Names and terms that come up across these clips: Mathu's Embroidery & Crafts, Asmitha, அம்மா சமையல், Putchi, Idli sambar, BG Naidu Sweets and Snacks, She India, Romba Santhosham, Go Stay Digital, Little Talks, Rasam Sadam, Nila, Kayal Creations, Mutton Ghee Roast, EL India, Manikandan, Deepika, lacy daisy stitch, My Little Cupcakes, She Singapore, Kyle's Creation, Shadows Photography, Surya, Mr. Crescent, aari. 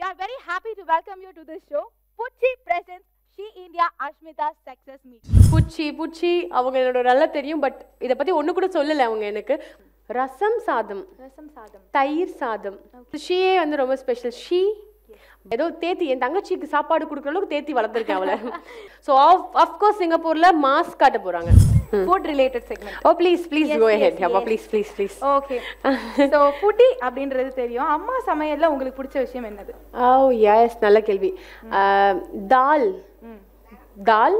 We are very happy to welcome you to this show. Putchi presents She India Asmitha's success meet. Putchi, avanga ennoda nalla theriyum but idha pathi onnu kuda sollala avanga enakku. Rasam Sadam. Thair Sadam. Okay. She and Romba special. She so of course Singapore la mask kaata poranga. Food related segment. Oh please yes, go ahead. Yes, yes. Please. Okay. So foodie abindradhu theriyum. Amma samayalla ungalku pidicha vishayam enadhu? Oh yes, nalla kelvi. Dal. Dal.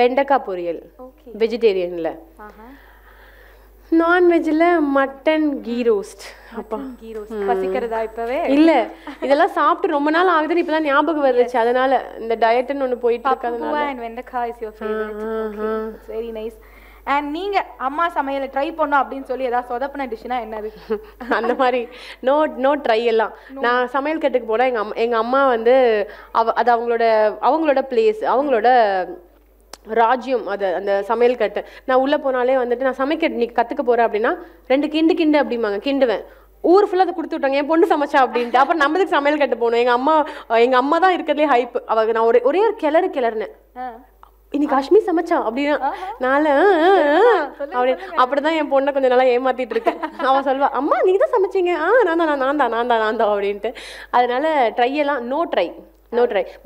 Bendaka poriyal. Okay. Vegetarian la. Non-veg la mutton ghee roast. Mutton ghee roast. பசிக்கிறதா இப்பவே? இல்ல. இதெல்லாம் சாப்பிட்டு ரொம்ப நாள் ஆகுது இப்பதான் ஞாபகம் வருது. அதனால இந்த டயட்னு ஒன்னு போயிட்டு இருக்கதனால. Papua and Vendaka is your favorite. Okay. It's very nice. And நீங்க அம்மா சமையல ட்ரை பண்ணனும் அப்படினு சொல்லி ஏதாவது சொதப்பன டிஷ்னா என்னது? அந்த மாதிரி நோ ட்ரை எல்லாம். நான் சமையல் கட்டுக்கு போனா எங்க அம்மா வந்து அது அவங்களோட பிளேஸ், அவங்களோட ராஜ்யம் அது அந்த சமையல் கட்டு. நான் உள்ளே போனாலே வந்துட்டு நான் சமைக்க நீ கற்றுக்க போகிறேன் அப்படின்னா ரெண்டு கிண்டு அப்படிம்பாங்க. கிண்டுவேன். ஊர் ஃபுல்லாக அதை கொடுத்து விட்டாங்க என் பொண்ணு சமைச்சா அப்படின்ட்டு. அப்புறம் நம்மளுக்கு சமையல் கட்டு போகணும். எங்கள் அம்மா தான் இருக்கிறதுலே ஹைப். அவள் நான் ஒரே ஒரு கிளறுனேன். இன்னைக்கு காஷ்மி சமைச்சா அப்படின்னா நால அப்படி அப்படிதான் என் பொண்ணை கொஞ்சம் நல்லா ஏமாத்திட்டு இருக்கேன். அவன் சொல்வா, அம்மா நீ தான் சமைச்சிங்க. நான் தான் அப்படின்ட்டு. அதனால ட்ரையெல்லாம் நோ ட்ரை.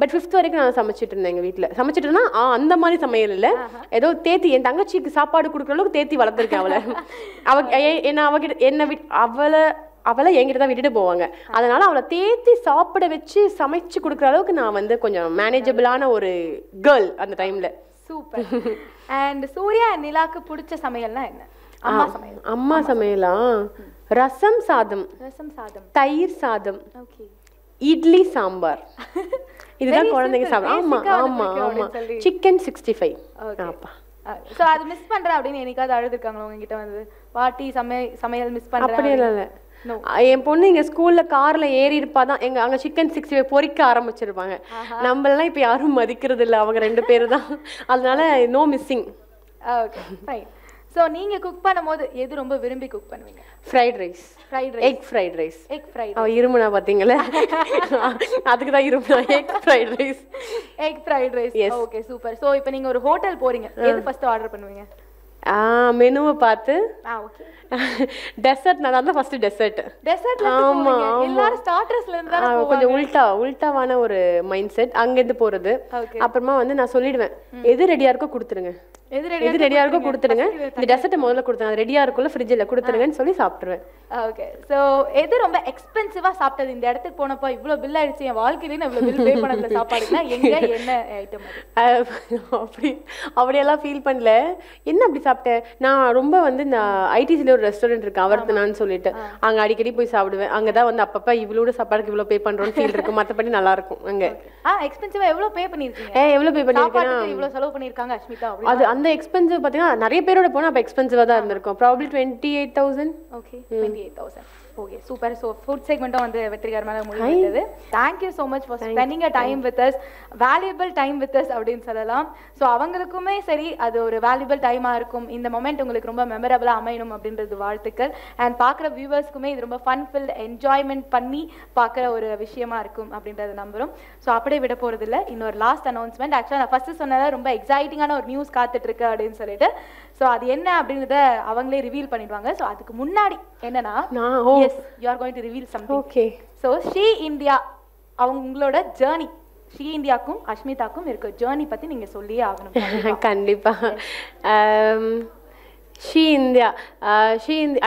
பட் 5th வரைக்கும் நான் சமைச்சிட்டு இருந்தேன் எங்கள் வீட்டில். சமைச்சிட்டுனா அந்த மாதிரி சமையல் இல்லை, ஏதோ தேத்தி என் தங்கச்சிக்கு சாப்பாடு கொடுக்குற அளவுக்கு தேத்தி வளர்த்துருக்கேன் அவளை. அவளை என்கிட்ட தான் விட்டுட்டு போவாங்க. அதனால அவளை தேத்தி சாப்பிட வச்சு சமைச்சு கொடுக்குற அளவுக்கு நான் வந்து கொஞ்சம் மேனேஜபிளான ஒரு கேர்ள் அந்த டைமில். சூப்பர். அண்ட் சூர்யா நிலாக்கு பிடிச்ச சமையல்னா என்ன? அம்மா சமையலா? ரசம் சாதம், தயிர் சாதம், idli sambar. இதுதான் குழந்தைங்க சாப்பிடும். ஆமா. சிக்கன் 65. ஆப்பா. சோ அது மிஸ் பண்ற அப்படினே எனக்காவது அழுதுட்டாங்க அவங்க கிட்ட வந்து. பாட்டி சமையல் மிஸ் பண்றாங்க. அப்படி இல்ல. என் பொண்ணு இங்க ஸ்கூல்ல கார்ல ஏறி இருப்பாதான் எங்க அங்க சிக்கன் 65 பொரிக்க ஆரம்பிச்சிருப்பாங்க. நம்மளலாம் இப்ப யாரும் மதிக்கிறது இல்ல, அவங்க ரெண்டு பேரு தான். அதனால no missing. Okay fine. So நீங்க குக் பண்ணும்போது எது ரொம்ப விரும்பி குக் பண்ணுவீங்க? Egg fried rice. இருமுனா பாத்தீங்களா? அதுக்கு தான் இருமுனா egg fried rice. Okay super. So இப்போ நீங்க ஒரு ஹோட்டல் போறீங்க, எது ஃபர்ஸ்ட் ஆர்டர் பண்ணுவீங்க? மெனுவை பார்த்து ஓகே. டெசர்ட் நான் தான் ஃபர்ஸ்ட் டெசர்ட்ல போவீங்க. எல்லாரும் ஸ்டார்டர்ஸ்ல இருந்து தான் போவாங்க. கொஞ்சம் உல்டாவான ஒரு மைண்ட் செட் அங்க இருந்து போறது. அப்புறமா வந்து நான் சொல்லிடுவேன், எது ரெடியா இருக்கோ கொடுத்துருங்க. இந்த டெசர்ட் முதல்ல கொடுத்துருங்க, அது ரெடியா இருக்குல்ல ஃப்ரிட்ஜில் கொடுத்துருங்கன்னு சொல்லி சாப்பிடுவேன். ஓகே. ஸோ எது ரொம்ப எக்ஸ்பென்சிவா சாப்பிட்டது? இந்த இடத்துக்கு போனப்போ இவ்வளோ பில் ஆயிடுச்சு, என் வாழ்க்கையிலேயே நான் இவ்வளோ பில் பே பண்ணதில்ல சாப்பாடுன்னா எங்க என்ன ஐட்டம்? அப்படியெல்லாம் ஃபீல் பண்ணல. என்ன அப்படி சாப்பிட்டேன் நான் ரொம்ப வந்து இந்த ஐடிசியில ஒரு ரெஸ்டாரண்ட் இருக்கு அவர்த்தனான்னு சொல்லிட்டு அங்க அடிக்கடி போய் சாப்பிடுவேன். அங்கதான் வந்து அப்பப்ப இவ்வளோட சாப்பாடுக்கு இவ்வளோ பே பண்றோம்னு ஃபீல் இருக்கும். மற்றபடி நல்லா இருக்கும். அங்க எக்ஸ்பென்சிவா எவ்வளோ பே பண்ணிருக்கீங்க? இவ்வளோ செலவு பண்ணிருக்காங்க அஸ்மிதா. அது அந்த எக்ஸ்பென்சிவ் பாத்தீங்கன்னா நிறைய பேரோட போனா அப்ப எக்ஸ்பென்சிவா தான் இருந்திருக்கும். Probably 28000. Okay 28000. Okay super. So food செக்மெண்ட்டும் வந்து வெற்றிகரமாக முடிந்தது. Thank you so much for spending your time with us. Valuable time with us அப்படினு சொல்லலாம். சோ அவங்களுக்குமே சரி அது ஒரு valuable டைமா இருக்கும். இந்த மொமெண்ட் உங்களுக்கு ரொம்ப மெமரபிளா அமையணும் அப்படின்றது வாழ்த்துக்கள். அண்ட் பார்க்குற வியூவர்ஸ்க்குமே இது ரொம்ப ஃபன் ஃபில் என்ஜாய்மெண்ட் பண்ணி பார்க்குற ஒரு விஷயமா இருக்கும் அப்படின்றத நம்புறோம். ஸோ அப்படியே விட போறது இல்லை. இன்னொரு லாஸ்ட் அனௌன்ஸ்மெண்ட். ஆக்சுவலாக நான் ஃபர்ஸ்ட் சொன்னதான் ரொம்ப எக்ஸைட்டிங்கான ஒரு நியூஸ் காத்துட்டு அப்படின்னு சொல்லிட்டு. சோ அது என்ன அப்படிங்கறத அவங்களே ரிவீல் பண்ணிடுவாங்க. சோ அதுக்கு முன்னாடி என்னன்னா yes you are going to reveal something. Okay. So She India அவங்களோட ஜர்னி, She Indiaக்கும் அஸ்மிதாக்கும் இருக்க ஜர்னி பத்தி நீங்க சொல்லியே ஆகணும் கண்டிப்பா. She India,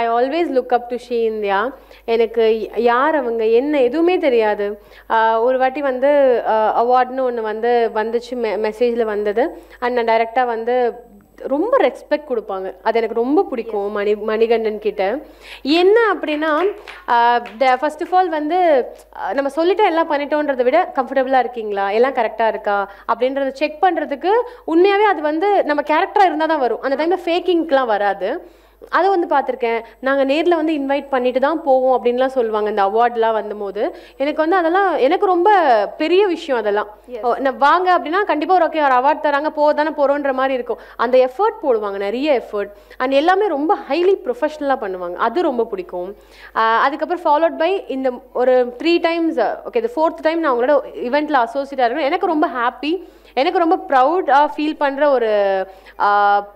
I always look up to She India. எனக்கு யார் அவங்க என்ன எதுவுமே தெரியாது. ஒரு வாட்டி வந்து அவார்டுன்னு ஒன்று வந்துச்சு மெசேஜில் வந்தது. அண்ட் நான் டைரெக்டாக வந்து ரொம்ப ரெஸ்பெக்ட் கொடுப்பாங்க. அது எனக்கு ரொம்ப பிடிக்கும். மணிகண்டன் கிட்ட என்ன அப்படின்னா, ஃபர்ஸ்ட் ஆஃப் ஆல் வந்து நம்ம சொல்லிட்டோம் எல்லாம் பண்ணிட்டோன்றதை விட கம்ஃபர்டபுளாக இருக்கீங்களா, எல்லாம் கரெக்டாக இருக்கா அப்படின்றத செக் பண்ணுறதுக்கு உண்மையாகவே அது வந்து நம்ம கேரக்டராக இருந்தால் தான் வரும். அந்த டைமில் ஃபேக்கிங்க்கெலாம் வராது. அது வந்து பாத்துர்க்கேன் நாங்க நேர்ல வந்து இன்வைட் பண்ணிட்டு தான் போவோம் அப்படினா சொல்வாங்க அந்த அவார்ட்லாம் வந்தமோது எனக்கு வந்து அதெல்லாம் எனக்கு ரொம்ப பெரிய விஷயம் அதெல்லாம் வாங்க அப்படினா கண்டிப்பா ஒரு ஓகே ஒரு அவார்ட் தராங்க போதானே போறோம்ன்ற மாதிரி இருக்கும் அந்த எஃபோர்ட் போடுவாங்க நிறைய எஃபோர்ட் and எல்லாமே ரொம்ப ஹைலி ப்ரொபஷனலா பண்ணுவாங்க அது ரொம்ப பிடிக்கும் அதுக்கு அப்புறம் ஃபாலோட் பை இந்த ஒரு 3 times okay the fourth time நான் அவங்களோட இவென்ட்ல அசோசியேட் ஆறேன் எனக்கு ரொம்ப ஹாப்பி எனக்கு ரொம்ப proud ஆ ஃபீல் பண்ற ஒரு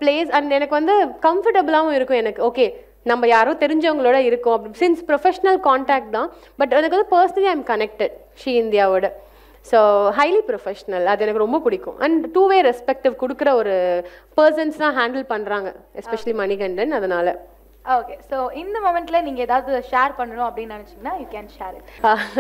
place and எனக்கு வந்து comfortable-ஆவும் இருக்கும் எனக்கு okay நம்ம யாரோ தெரிஞ்சவங்களோட இருக்கோம் since professional contact தான் but எனக்கு வந்து personally I'm connected she india ஓட so highly professional அது எனக்கு ரொம்ப பிடிக்கும் and two way respective குடுக்குற ஒரு persons தான் handle பண்றாங்க especially Manikandan அதனால Okay, so in the moment, you can share it. You can share it. Thanks.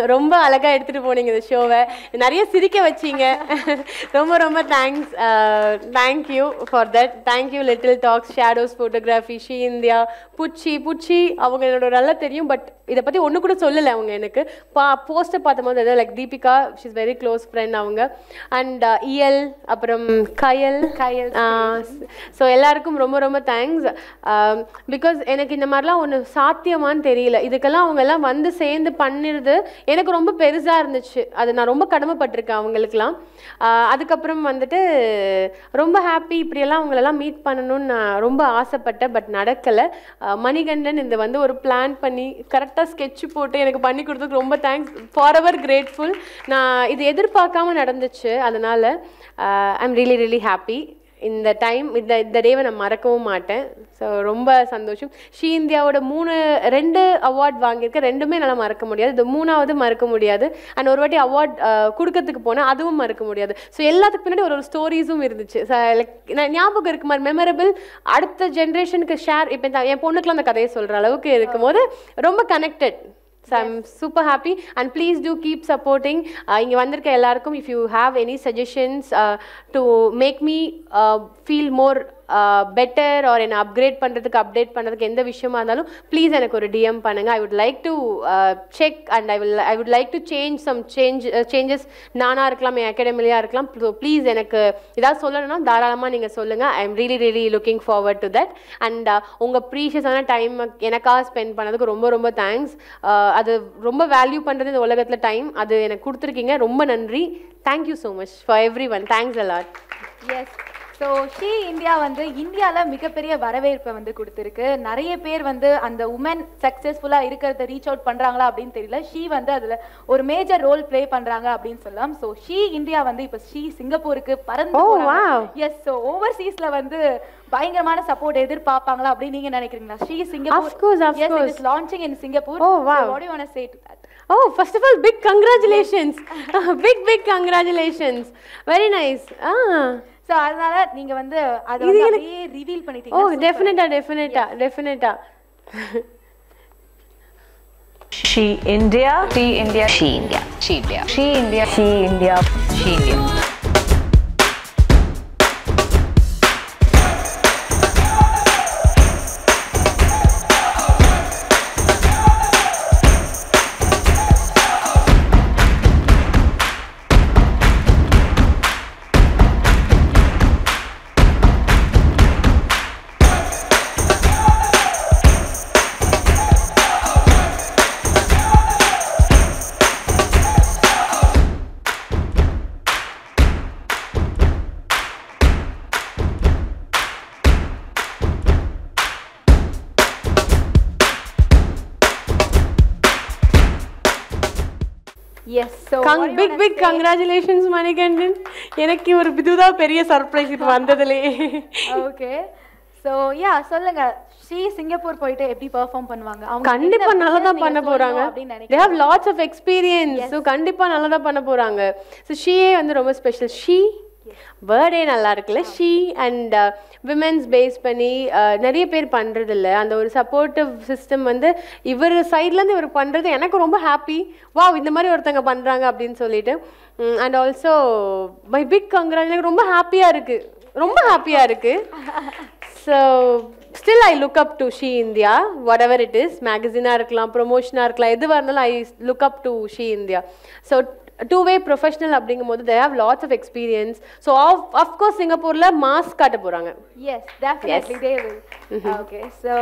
Thank you for that. Thank you, Little Talks, Shadows Photography, She India, Putchi. I but I don't know like Deepika, she's very close friend. And EL, Kayal. So, everyone, thanks. Because எனக்கு இந்த மாதிரிலாம் ஒரு சாத்தியமான்னு தெரியல இதெல்லாம் அவங்கலாம் வந்து சேர்ந்து பண்ணிறது எனக்கு ரொம்ப பெருசா இருந்துச்சு அது நான் ரொம்ப கடமைப்பட்டிருக்கேன் அவங்களுக்குலாம் அதுக்கு அப்புறம் வந்துட்டு ரொம்ப ஹாப்பி இப்படி எல்லாம் அவங்களலாம் மீட் பண்ணனும் நான் ரொம்ப ஆசைப்பட்ட பட் நடக்கல மணிகண்டன் இந்த வந்து ஒரு பிளான் பண்ணி கரெக்ட்டா sketch போட்டு எனக்கு பண்ணி கொடுத்ததுக்கு ரொம்ப thanks forever grateful நான் இது எதிர்பார்க்காம நடந்துச்சு அதனால I'm really really happy In the time, in the day when I'm marakavum maten, so Romba Santhosham. She India oda rendu award vaangirka, rendume nalla maraka mudiyadhu. Moonavadhu maraka mudiyadhu, and oru vatti award kudukathukku pona adhuvum maraka mudiyadhu. So ellathukku pinnadi oru storiesum irunduchu. So like nyabagam irukku mar memorable adutha generation ku share ipo en ponnukku la kadai solra alavukku irukumbodhu romba connected. So yes. I'm super happy and please do keep supporting. If you have any suggestions to make me feel more better or an upgrade, update, please DM. I would like to check and I would like to change some changes. So please, I'm really, really looking forward to that. And precious time spend thanks. Value time. Thank you so much for everyone. Thanks a lot. Yes. So, She India is India la mikaperiya varaveerpa vandu kuduthirukku nariya per vandu and the women successful ah irukkrada reach out pandranga appdin theriyala she vandu adula or major role play pandranga appdin sollam so She India vandu ipo She Singapore ku parandu oh wow yes so overseas la vandu பயங்கரமான support எதிர்பார்ப்பாங்களா அப்படி நீங்க நினைக்கிறீங்களா She Singapore of course yes it is launching in Singapore oh wow so what do you want to say to that oh first of all big congratulations big congratulations very nice so அதனால நீங்க வந்து அத அப்படியே reveal பண்ணிட்டீங்க oh definitely She India She India She India She India She India She India She India Yes, so big congratulations, Manikandan. எனக்கு ஒரு விதுதா பெரிய surprise இது வந்ததுலே. Okay. So yeah, சொல்லுங்க. She Singapore போயிடு எப்படி பெர்ஃபார்ம் பண்ணுவாங்க? அவங்க கண்டிப்பா நல்லா தான் பண்ண போறாங்க. They have lots of experience. So கண்டிப்பா நல்லா தான் பண்ண போறாங்க. So she வந்து ரொம்ப ஸ்பெஷல். She birthday நல்லா இருக்குல she and women's base பண்ணி நிறைய பேர் பண்றது இல்ல அந்த ஒரு supportive system வந்து இவர் சைடுல இருந்து இவர் பண்றது எனக்கு ரொம்ப ஹாப்பி வாவ் இந்த மாதிரி ஒருத்தங்க பண்றாங்க அப்படினு சொல்லிட்டு and also my big congratulations ரொம்ப ஹாப்பியா இருக்கு So still I look up to She India, whatever it is, magazine or promotion or I look up to She India. So two-way professional abdingumbodhu, they have lots of experience. So of course Singapore la mask kaata poranga. Yes, definitely yes. They will. Okay, so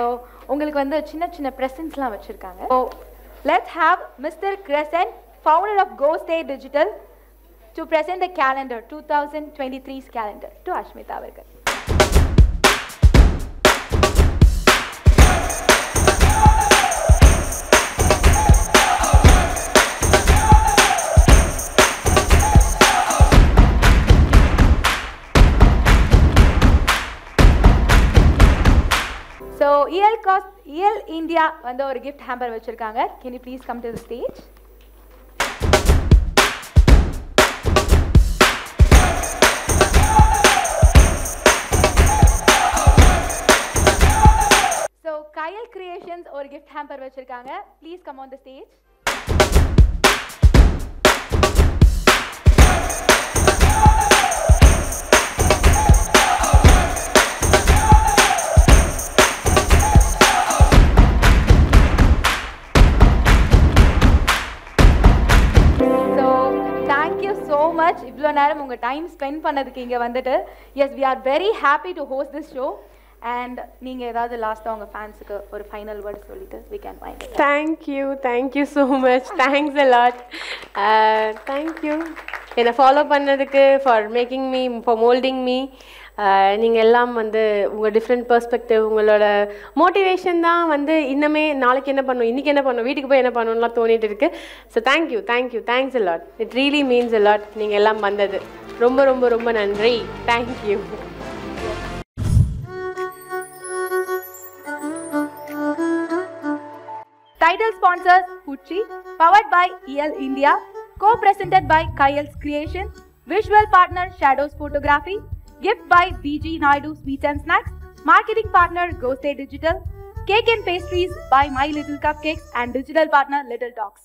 ungalku vandu chinna chinna presents la vechirukanga. So let's have Mr. Crescent, founder of Go Stay Digital, to present the calendar, 2023's calendar to Asmitha avargal. So, EL India vanda or gift hamper vechirukanga. Can you please come to the stage? So, Kayal Creations or gift hamper vechirukanga. Please come on the stage. Much ivlo naram unga time spend pannadukku inga vandittu. Yes, we are very happy to host this show, and neenga edavadhu last unga fans ku or final word solittu we can wind up. Thank you so much. Thanks a lot. Thank you ena follow pannadukku, for making me, for molding me. நீங்க எல்லாம் வந்து உங்க different perspective, உங்களோட motivation தான் வந்து இன்னமே நாளைக்கு என்ன பண்ணணும், இன்னைக்கு என்ன பண்ணணும், வீட்டுக்கு போய் என்ன பண்ணணும்லாம் தோணிட்டு இருக்கு. So thank you, thanks a lot. It really means a lot. நீங்கள் எல்லாம் வந்தது ரொம்ப ரொம்ப ரொம்ப நன்றி. Thank you. Title sponsors Putchi, powered by EL India, co-presented by Kyle's Creation, visual partner Shadows Photography. Gift by BG Naidu Sweets and Snacks, marketing partner Go Stay Digital, cake and pastries by My Little Cupcakes and digital partner Little Talks.